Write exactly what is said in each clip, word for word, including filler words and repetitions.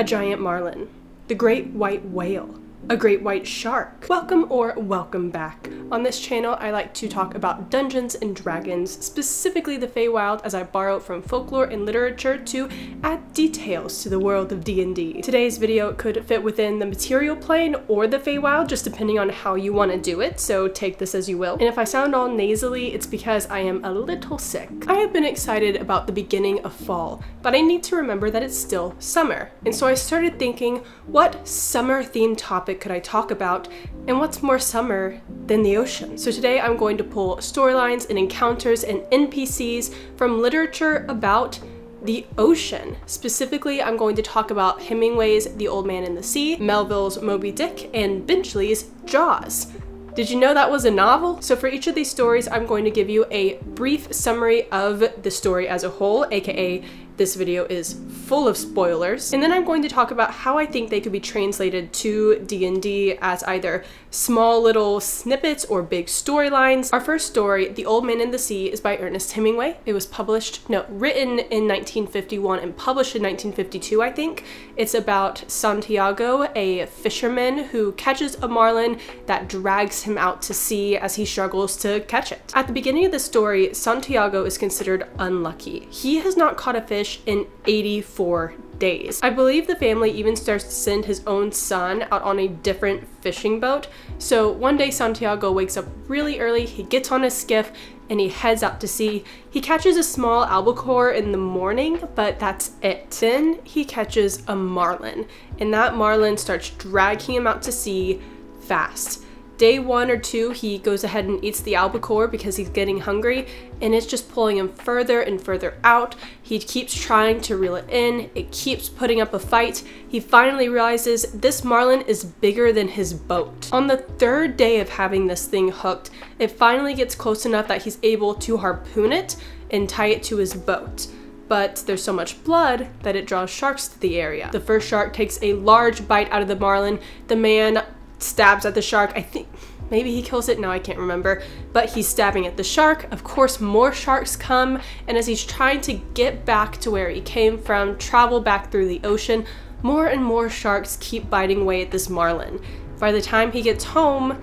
a giant marlin, the great white whale, a great white shark. Welcome or welcome back. On this channel, I like to talk about Dungeons and Dragons, specifically the Feywild, as I borrow from folklore and literature to add details to the world of D and D. Today's video could fit within the material plane or the Feywild, just depending on how you want to do it, so take this as you will. And if I sound all nasally, it's because I am a little sick. I have been excited about the beginning of fall, but I need to remember that it's still summer. And so I started thinking, what summer-themed topic could I talk about, and what's more summer than the ocean? So today I'm going to pull storylines and encounters and N P Cs from literature about the ocean. Specifically, I'm going to talk about Hemingway's The Old Man and the Sea, Melville's Moby Dick, and Benchley's Jaws. Did you know that was a novel? So for each of these stories, I'm going to give you a brief summary of the story as a whole, aka this video is full of spoilers. And then I'm going to talk about how I think they could be translated to D and D as either small little snippets or big storylines. Our first story, The Old Man and the Sea, is by Ernest Hemingway. It was published, no, written in nineteen fifty-one and published in nineteen fifty-two, I think. It's about Santiago, a fisherman who catches a marlin that drags him out to sea as he struggles to catch it. At the beginning of the story, Santiago is considered unlucky. He has not caught a fish in eighty-four days. I believe the family even starts to send his own son out on a different fishing boat. So one day Santiago wakes up really early, he gets on a skiff, and he heads out to sea. He catches a small albacore in the morning, but that's it. Then he catches a marlin, and that marlin starts dragging him out to sea fast. Day one or two, he goes ahead and eats the albacore because he's getting hungry, and it's just pulling him further and further out. He keeps trying to reel it in. It keeps putting up a fight. He finally realizes this marlin is bigger than his boat. On the third day of having this thing hooked, it finally gets close enough that he's able to harpoon it and tie it to his boat. But there's so much blood that it draws sharks to the area. The first shark takes a large bite out of the marlin. The man stabs at the shark. I think maybe he kills it. No, I can't remember, but he's stabbing at the shark. Of course, more sharks come, and as he's trying to get back to where he came from, travel back through the ocean, more and more sharks keep biting away at this marlin. By the time he gets home,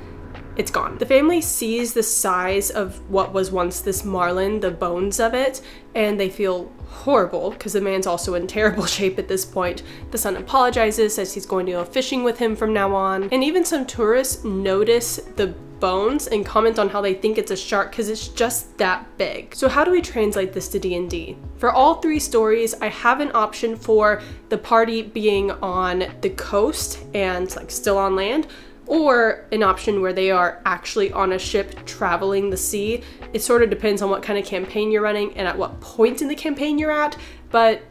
it's gone. The family sees the size of what was once this marlin, the bones of it, and they feel horrible because the man's also in terrible shape at this point. The son apologizes, says he's going to go fishing with him from now on. And even some tourists notice the bones and comment on how they think it's a shark because it's just that big. So how do we translate this to D and D? For all three stories, I have an option for the party being on the coast and like still on land, or an option where they are actually on a ship traveling the sea. It sort of depends on what kind of campaign you're running and at what point in the campaign you're at, but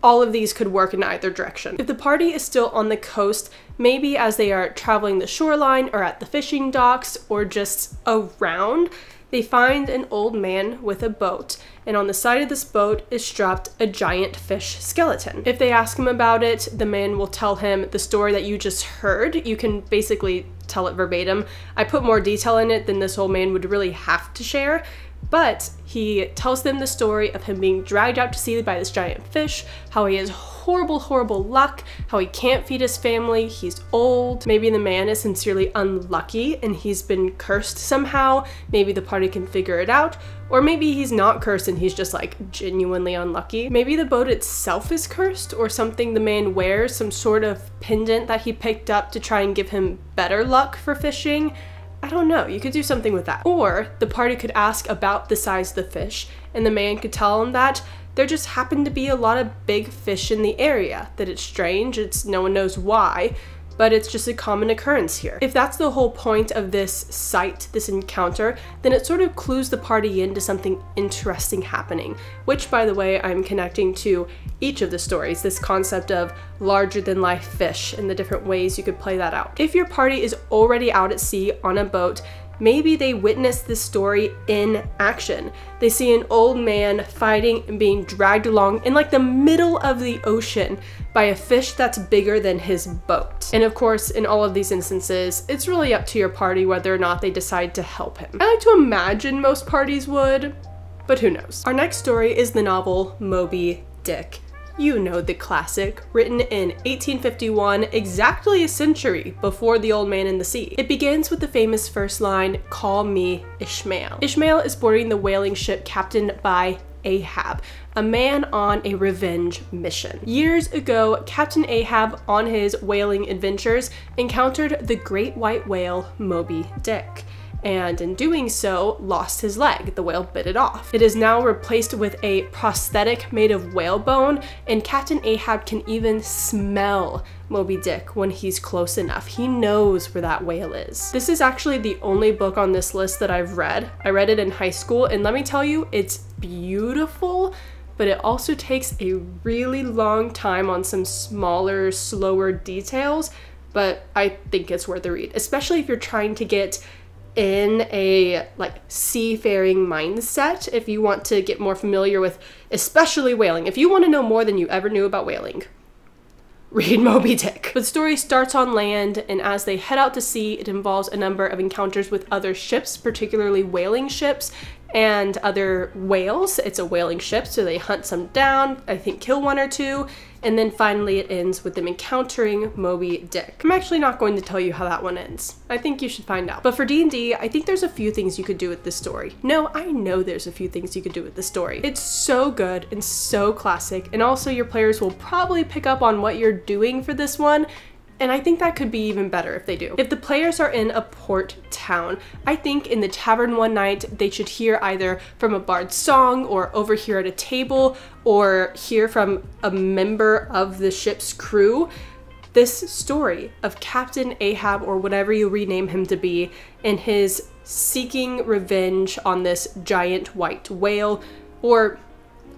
all of these could work in either direction. If the party is still on the coast, maybe as they are traveling the shoreline or at the fishing docks or just around, they find an old man with a boat, and on the side of this boat is strapped a giant fish skeleton. If they ask him about it, the man will tell him the story that you just heard. You can basically tell it verbatim. I put more detail in it than this old man would really have to share, but he tells them the story of him being dragged out to sea by this giant fish, how he has horrible, horrible luck, how he can't feed his family, he's old. Maybe the man is sincerely unlucky and he's been cursed somehow. Maybe the party can figure it out. Or maybe he's not cursed and he's just like genuinely unlucky. Maybe the boat itself is cursed or something the man wears, some sort of pendant that he picked up to try and give him better luck for fishing. I don't know, you could do something with that. Or the party could ask about the size of the fish, and the man could tell them that there just happened to be a lot of big fish in the area, that it's strange, it's no one knows why, but it's just a common occurrence here. If that's the whole point of this sight, this encounter, then it sort of clues the party into something interesting happening, which, by the way, I'm connecting to each of the stories, this concept of larger-than-life fish and the different ways you could play that out. If your party is already out at sea on a boat, maybe they witness this story in action. They see an old man fighting and being dragged along in like the middle of the ocean by a fish that's bigger than his boat. And of course, in all of these instances, it's really up to your party whether or not they decide to help him. I like to imagine most parties would, but who knows. Our next story is the novel Moby Dick. You know, the classic, written in eighteen fifty-one, exactly a century before The Old Man and the Sea. It begins with the famous first line, "Call me Ishmael." Ishmael is boarding the whaling ship captained by Ahab, a man on a revenge mission. Years ago, Captain Ahab, on his whaling adventures, encountered the great white whale Moby Dick, and in doing so, lost his leg. The whale bit it off. It is now replaced with a prosthetic made of whalebone, and Captain Ahab can even smell Moby Dick when he's close enough. He knows where that whale is. This is actually the only book on this list that I've read. I read it in high school, and let me tell you, it's beautiful, but it also takes a really long time on some smaller, slower details, but I think it's worth a read, especially if you're trying to get in a like seafaring mindset, if you want to get more familiar with especially whaling. If you want to know more than you ever knew about whaling, read Moby Dick. But the story starts on land, and as they head out to sea, it involves a number of encounters with other ships, particularly whaling ships and other whales. It's a whaling ship, so they hunt some down, I think kill one or two, and then finally it ends with them encountering Moby Dick. I'm actually not going to tell you how that one ends. I think you should find out. But for D and D, I think there's a few things you could do with this story. No, I know there's a few things you could do with this story. It's so good and so classic, and also your players will probably pick up on what you're doing for this one, and I think that could be even better if they do. If the players are in a port town, I think in the tavern one night, they should hear either from a bard's song, or overhear at a table, or hear from a member of the ship's crew this story of Captain Ahab, or whatever you rename him to be, and his seeking revenge on this giant white whale, or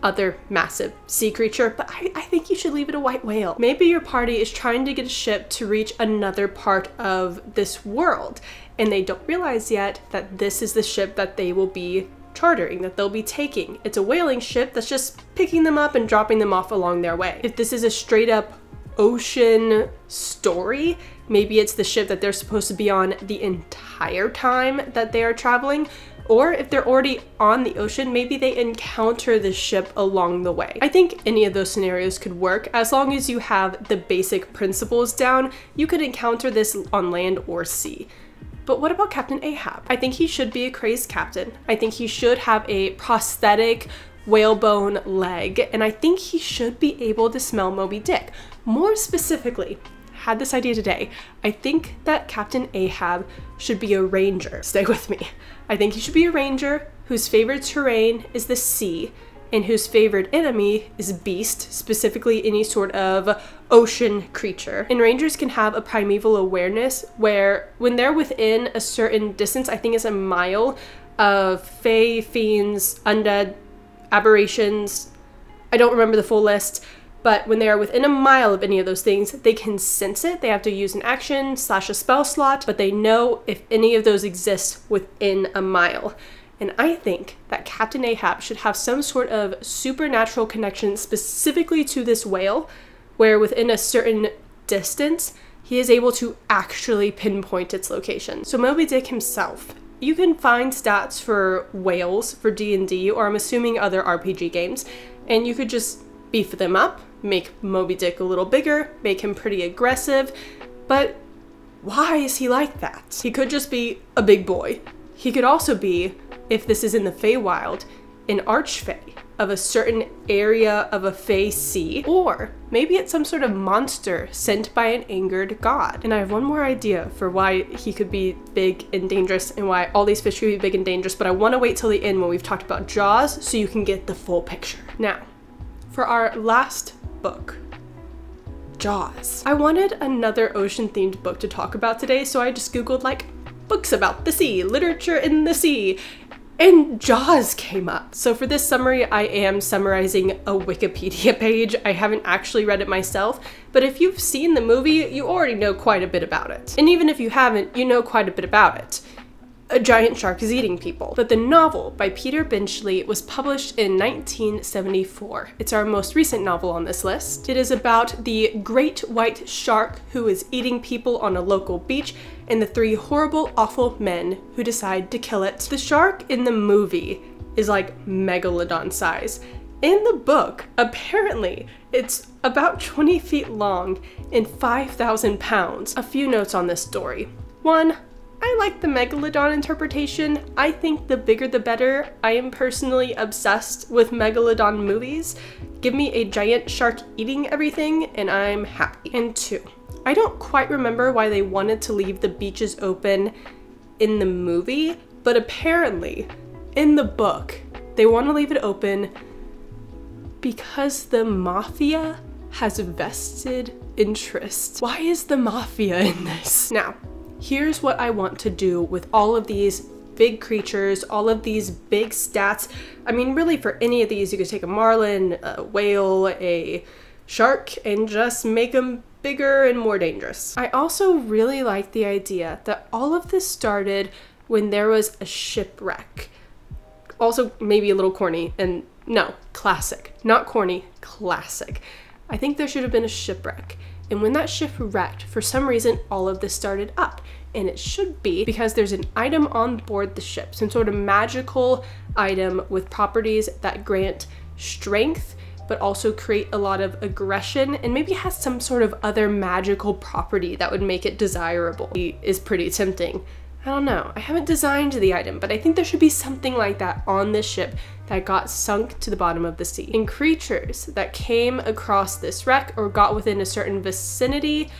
other massive sea creature, but I, I think you should leave it a white whale. Maybe your party is trying to get a ship to reach another part of this world, and they don't realize yet that this is the ship that they will be chartering, that they'll be taking. It's a whaling ship that's just picking them up and dropping them off along their way. If this is a straight up ocean story, maybe it's the ship that they're supposed to be on the entire time that they are traveling, or if they're already on the ocean, maybe they encounter the ship along the way. I think any of those scenarios could work. As long as you have the basic principles down, you could encounter this on land or sea. But what about Captain Ahab? I think he should be a crazed captain. I think he should have a prosthetic whalebone leg, and I think he should be able to smell Moby Dick. More specifically, had this idea today, I think that Captain Ahab should be a ranger. Stay with me. I think he should be a ranger whose favorite terrain is the sea, and whose favorite enemy is beast, specifically any sort of ocean creature. And rangers can have a primeval awareness where when they're within a certain distance, I think it's a mile, of fae, fiends, undead, aberrations, I don't remember the full list, but when they are within a mile of any of those things, they can sense it. They have to use an action slash a spell slot, but they know if any of those exist within a mile. And I think that Captain Ahab should have some sort of supernatural connection specifically to this whale, where within a certain distance, he is able to actually pinpoint its location. So Moby Dick himself, you can find stats for whales for D and D, or I'm assuming other R P G games, and you could just beef them up, make Moby Dick a little bigger, make him pretty aggressive, but why is he like that? He could just be a big boy. He could also be, if this is in the Feywild, an archfey of a certain area of a fey sea, or maybe it's some sort of monster sent by an angered god. And I have one more idea for why he could be big and dangerous, and why all these fish could be big and dangerous, but I want to wait till the end when we've talked about Jaws so you can get the full picture. Now, for our last book, Jaws. I wanted another ocean-themed book to talk about today, so I just Googled like books about the sea, literature in the sea, and Jaws came up. So for this summary, I am summarizing a Wikipedia page. I haven't actually read it myself, but if you've seen the movie, you already know quite a bit about it. And even if you haven't, you know quite a bit about it. A giant shark is eating people. But the novel by Peter Benchley was published in nineteen seventy-four. It's our most recent novel on this list. It is about the great white shark who is eating people on a local beach, and the three horrible, awful men who decide to kill it. The shark in the movie is like megalodon size, In the book, apparently, it's about twenty feet long and five thousand pounds. A few notes on this story. One, I like the megalodon interpretation. I think the bigger the better. I am personally obsessed with megalodon movies. Give me a giant shark eating everything and I'm happy. And two, I don't quite remember why they wanted to leave the beaches open in the movie, but apparently in the book, they want to leave it open because the mafia has vested interests. Why is the mafia in this? Now, here's what I want to do with all of these big creatures, all of these big stats. I mean, really for any of these, you could take a marlin, a whale, a shark, and just make them bigger and more dangerous. I also really like the idea that all of this started when there was a shipwreck. Also maybe a little corny, and no, classic, not corny, classic. I think there should have been a shipwreck. And when that ship wrecked, for some reason, all of this started up. And it should be because there's an item on board the ship, some sort of magical item with properties that grant strength, but also create a lot of aggression and maybe has some sort of other magical property that would make it desirable. It is pretty tempting. I don't know. I haven't designed the item, but I think there should be something like that on this ship that got sunk to the bottom of the sea. And creatures that came across this wreck or got within a certain vicinity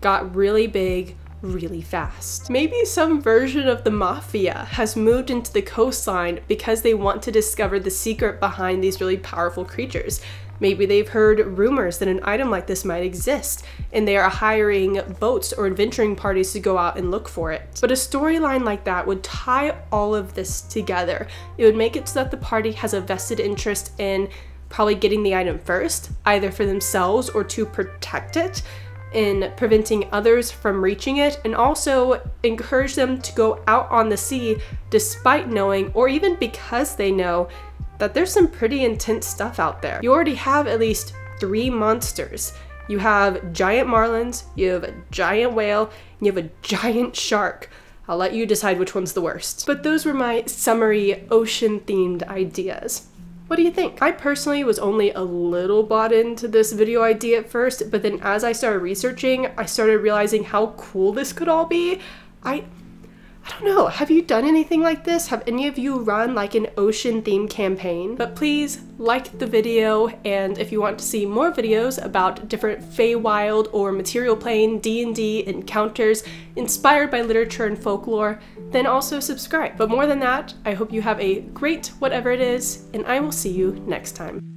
got really big really fast. Maybe some version of the mafia has moved into the coastline because they want to discover the secret behind these really powerful creatures. Maybe they've heard rumors that an item like this might exist, and they are hiring boats or adventuring parties to go out and look for it. But a storyline like that would tie all of this together. It would make it so that the party has a vested interest in probably getting the item first, either for themselves or to protect it, in preventing others from reaching it, and also encourage them to go out on the sea despite knowing, or even because they know, that there's some pretty intense stuff out there. You already have at least three monsters. You have giant marlins, you have a giant whale, and you have a giant shark. I'll let you decide which one's the worst. But those were my summary ocean-themed ideas. What do you think? I personally was only a little bought into this video idea at first, but then as I started researching, I started realizing how cool this could all be. I... I don't know, have you done anything like this? Have any of you run like an ocean themed campaign? But please like the video, and if you want to see more videos about different Feywild or Material Plane D and D encounters inspired by literature and folklore, then also subscribe. But more than that, I hope you have a great whatever it is, and I will see you next time.